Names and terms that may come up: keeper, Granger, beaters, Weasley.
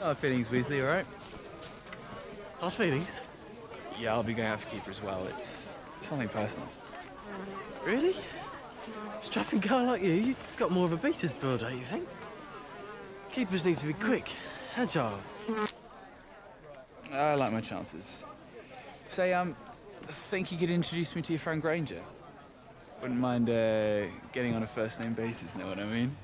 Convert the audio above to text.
Oh, feelings, Weasley, all right? How's feelings? Yeah, I'll be going out for keepers as well. It's something personal. Really? Strapping guy like you, you've got more of a beater's build, don't you think? Keepers need to be quick, agile. I like my chances. Say, think you could introduce me to your friend Granger? Wouldn't mind getting on a first-name basis, know what I mean?